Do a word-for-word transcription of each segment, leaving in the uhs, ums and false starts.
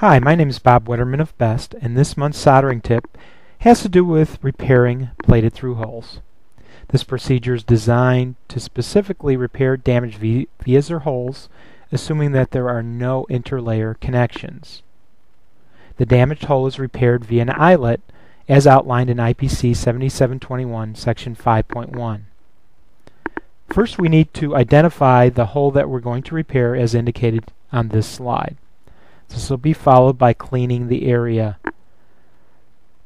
Hi, my name is Bob Wetterman of BEST, and this month's soldering tip has to do with repairing plated through holes. This procedure is designed to specifically repair damaged vias or holes, assuming that there are no interlayer connections. The damaged hole is repaired via an eyelet, as outlined in I P C seventy-seven twenty-one, section five point one. First, we need to identify the hole that we're going to repair as indicated on this slide. This will be followed by cleaning the area.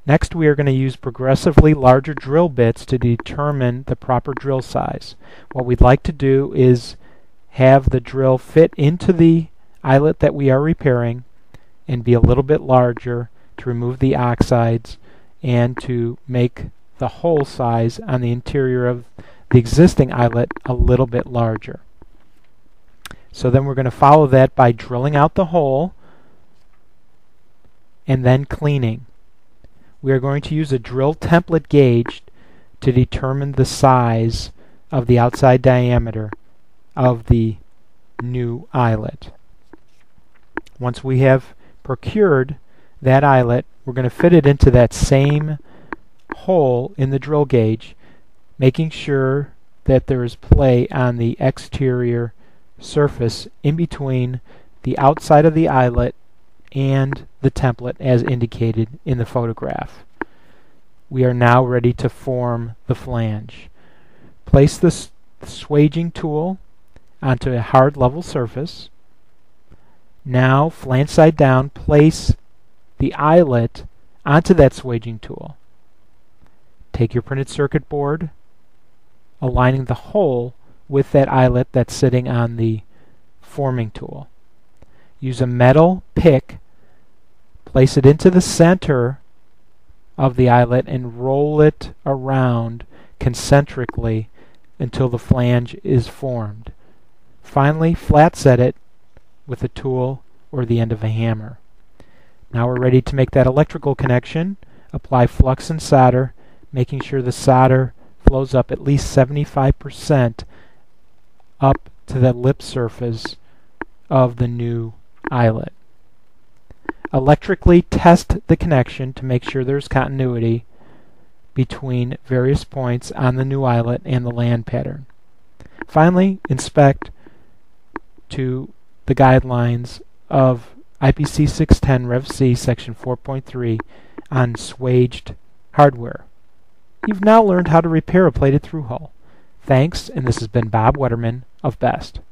Next, we are going to use progressively larger drill bits to determine the proper drill size. What we'd like to do is have the drill fit into the eyelet that we are repairing and be a little bit larger to remove the oxides and to make the hole size on the interior of the existing eyelet a little bit larger. So then we're going to follow that by drilling out the hole and then cleaning. We are going to use a drill template gauge to determine the size of the outside diameter of the new eyelet. Once we have procured that eyelet, we're going to fit it into that same hole in the drill gauge, making sure that there is play on the exterior surface in between the outside of the eyelet and the template as indicated in the photograph. We are now ready to form the flange. Place the swaging tool onto a hard level surface. Now, flange side down, place the eyelet onto that swaging tool. Take your printed circuit board, aligning the hole with that eyelet that's sitting on the forming tool. Use a metal pick, place it into the center of the eyelet and roll it around concentrically until the flange is formed. Finally, flat set it with a tool or the end of a hammer. Now we're ready to make that electrical connection. Apply flux and solder, making sure the solder flows up at least seventy-five percent up to the lip surface of the new eyelet. Electrically test the connection to make sure there's continuity between various points on the new eyelet and the land pattern. Finally, inspect to the guidelines of I P C six ten Rev C section four point three on swaged hardware. You've now learned how to repair a plated through hole. Thanks, and this has been Bob Wetterman of BEST.